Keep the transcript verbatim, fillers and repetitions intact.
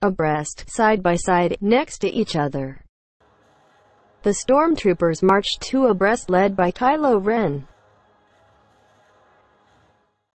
abreast, side by side, next to each other. The stormtroopers marched two abreast led by Kylo Ren.